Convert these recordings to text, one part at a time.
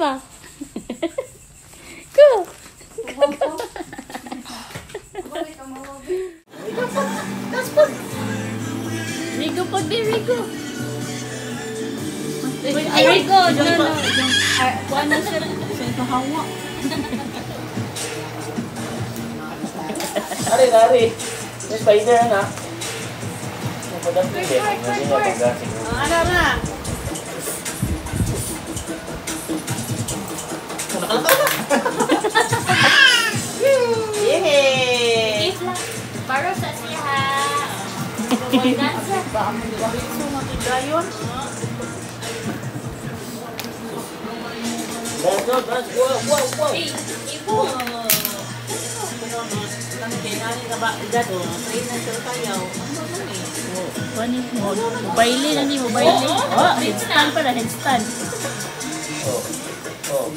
Eva. Go. Go. Rico put me, Rico. Ay, Rico. No. One is it. Lari. Spider na. Ano na? Yay! Para sa siya. Dancer ba?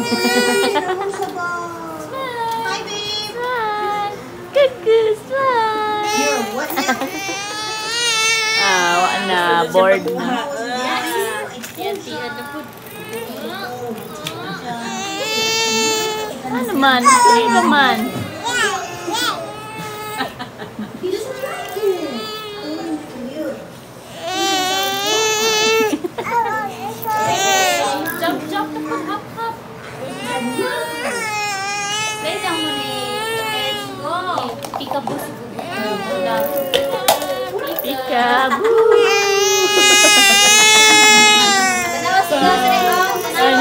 Hi, babe. Hi. Cuckoo, smile. You're what now? Bored na. Naman? Ay, naman. You just tried it.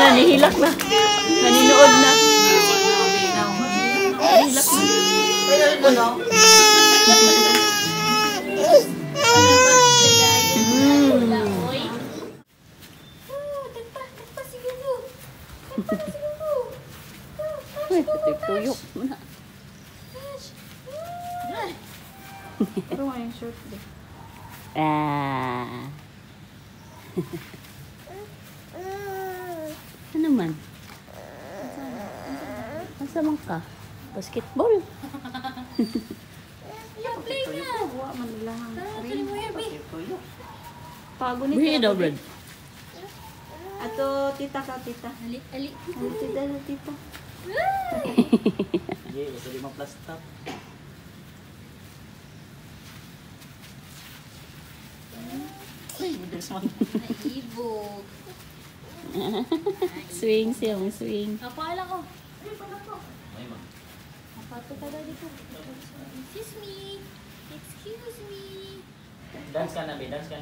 Nahihilak na. Naninood na. Nahihilak na. Tutuyok mo na. Pero nga yung shirt dito. Ano man? Asa man ka? Basketball? Yung play nga! Huwag man lang. Rin mo yan, babe. Pagunit na. Breed over. Ato, tita ka, tita. Ali. Tita na, tita. Yay, sa 5 plus top. Uy, madalas man. Naibog. Swing siyang swing. Kapala ko. Ay, pala ko. Ay, ma. Kapato ka na dito. Excuse me. Dance ka na, be. Dance, be.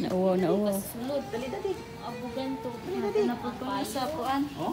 Nauwaw. Pasulod. Dali. Abuganto. Dali. Napagko na sa puan. Oh?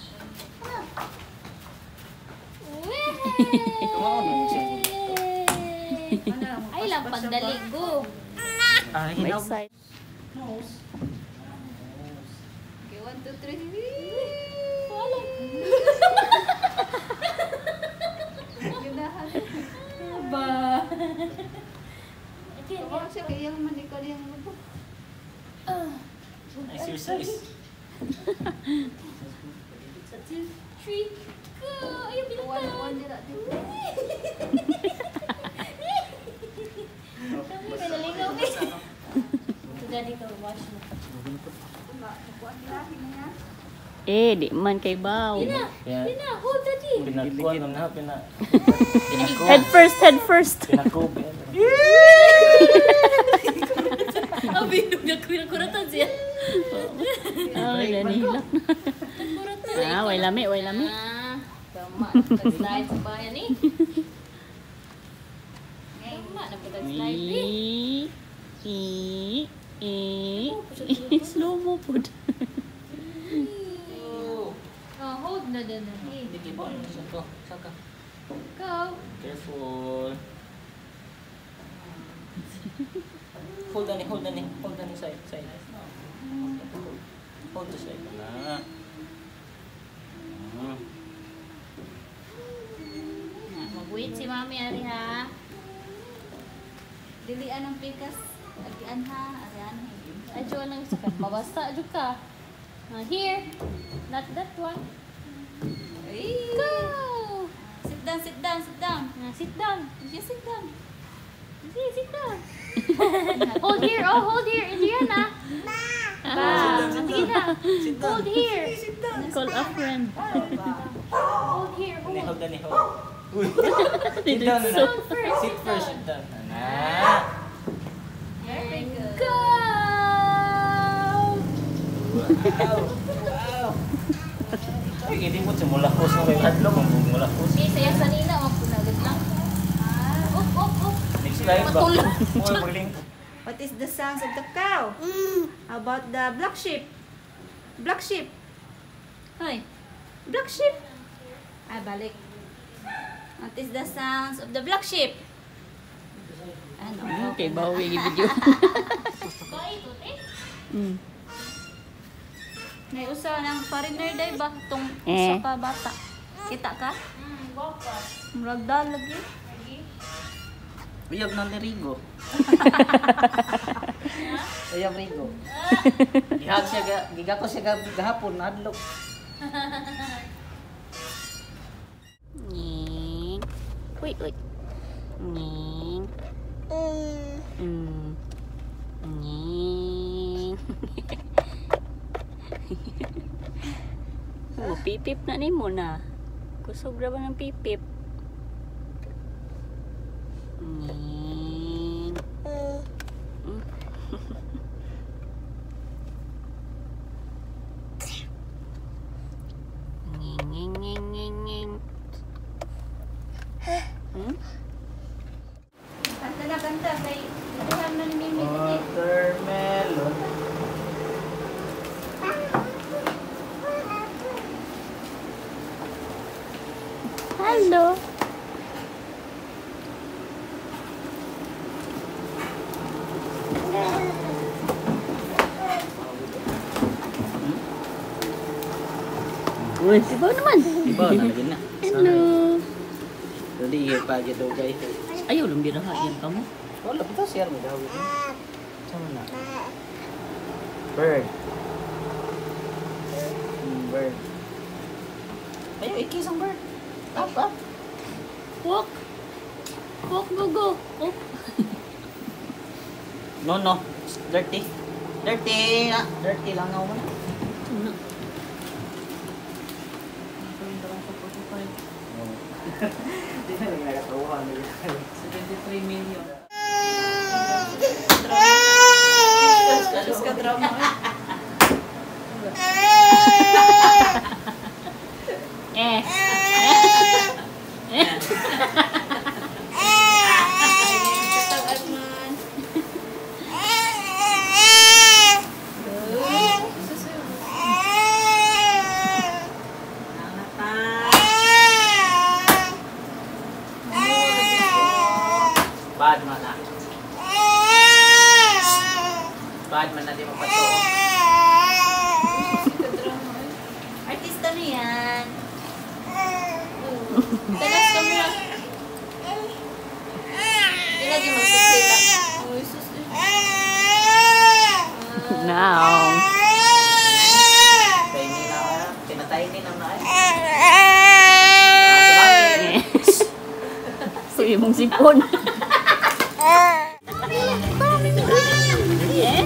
Wee! Kumaon. Ay lang, pagdaligo. May side. Nose. Okay, 1, 2, 3. Walang. Ganahan. Ba? Huwag siya kayang manikod yung lupo. Exercise. Three. Go! Ayaw, bilang ka. Jadi kalau wash. Eh, di man kay bau. Pina, hold the thing. Pina. Head first. Pina ko. Abi nung nakuratan siya. Oh, nanilak na. Ah, way lami. Ah, tama. Slide sa bayan ni. Tama na pala slide ni. Slow mo po. Hold na din. Digi ball. Saka. Go. Careful. Hold on it. Side. Hold the side na. Mag-wait si Mami ari ha. Dilian ang pikas. Agian ha. Ayan. Adyo lang sa mabasa jud ka. Here. Not that one. Hey. Go! Sit down. Sit down. Sit down. Hold here, Adriana. Sit down. Hold here. Sit down. Call a friend. Hold here. Hold. Sit first. Sit down. Very good. Go! Wow. Ay, hindi mo tumulakos na may padlong. Okay, saya sanina. Mapunagot lang. Up. Next slide ba? What is the sounds of the cow? How about the black sheep? Hi. Black sheep? Ay, balik. What is the sounds of the black sheep? Ano? Okay, bawi yung video. May usa ng foreigner day ba? Itong usa ka bata. Kita ka? Muragdal lagi. Uyab na Rigo. Uyab Rigo. Gigako siya gahapon. Nadlok. Nying. Uy. Nying. Nying. Oh, pipip na ni mo na. Kusog ra ba ng pipip? Nying. Nying. Kanta kay Dihang ng Mimi. Watermelon. Hello. Uy, ibaw naman. Ibaw na lagi na. Hello. Hindi pagi daw guys. Ayaw lang birahain ka mo. Wala pa share mo daw. Sama na. Bird. Ayaw ikisang bird. Up. Walk, go. Up. No. It's dirty. Dirty lang ako na. No. Hindi na lang nakatawa. 73 million. Just ka drama. Bad man na di mapato. Artista na yan. Talas kami lang. Hindi na di magpapita. Now. Pinatay ni na na eh. Sige mong sipon. Yes.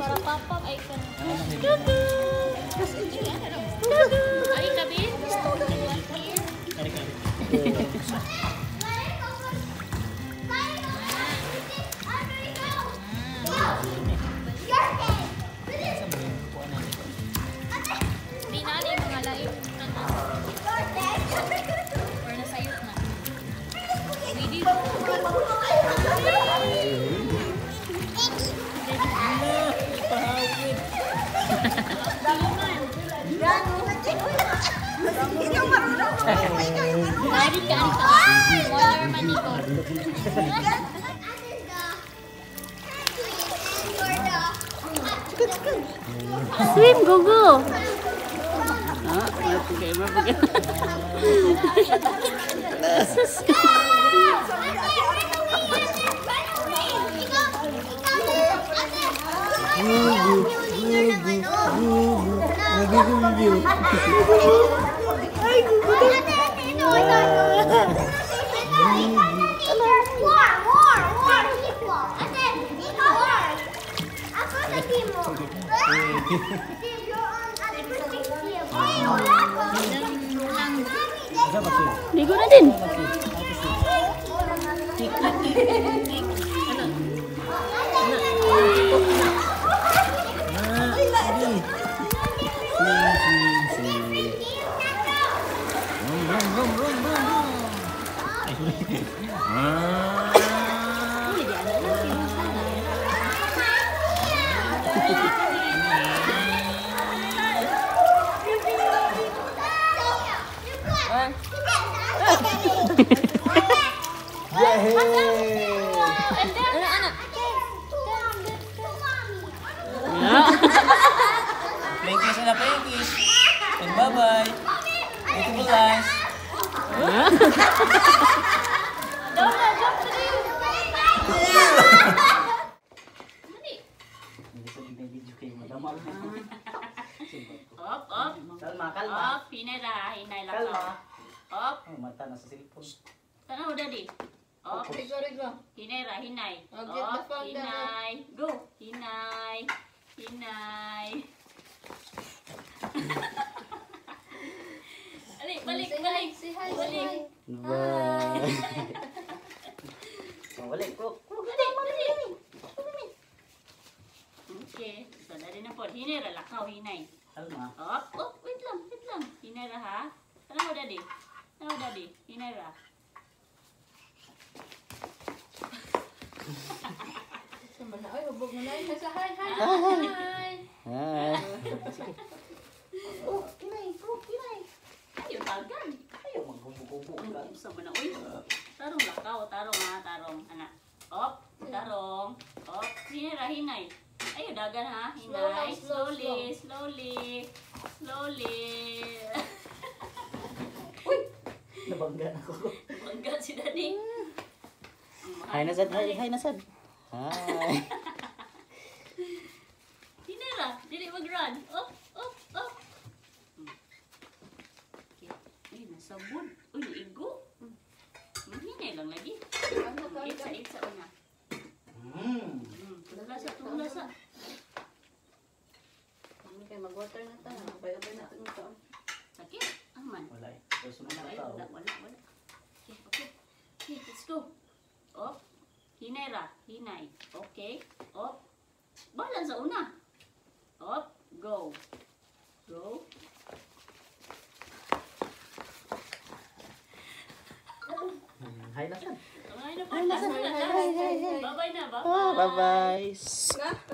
suara pop-pop icon. Ay, tabi. Swim, go go. Ligo na din. And bye bye. Thank you for life. Op. Op, hinay lang to. Op. Mata na sa cellphone. Sana udah di. Op, hinay. Op, hinay. Go, hinay. Hinay. Balik. Say hi. Balik. Bye. Balik po. Balik. Okay. So, dari na po. Hinera lang. Kau hinay. Alma. Oh, wait lang. Hinera ha. Tanaw daddy. Hinera. Sambal na. Ay, hubog mo na. Hi. Oh, kinay. Ayun, talgan. Ayaw, magbubo-bubo. Sabi na, uy. Tarong lakaw, tarong, anak. Op, tarong. Op, hinera, hinay. Ayun, dagan ha, hinay. Slowly. Uy! Nabanggan ako. Nabanggan si Daddy. Hi, Nasad. Hi. Hinera, dili mag-run. Op. Sabun. Uy, igo. Mahinay lang lagi. Itsa na. Tulasa. Hindi kayo mag-water na ito. Abay na ito. Sakit? Aman. Wala. Okay, let's go. Op. Hinay. Okay. Op. Balan sa una. Op. Go. Hi, Nasad. Bye-bye.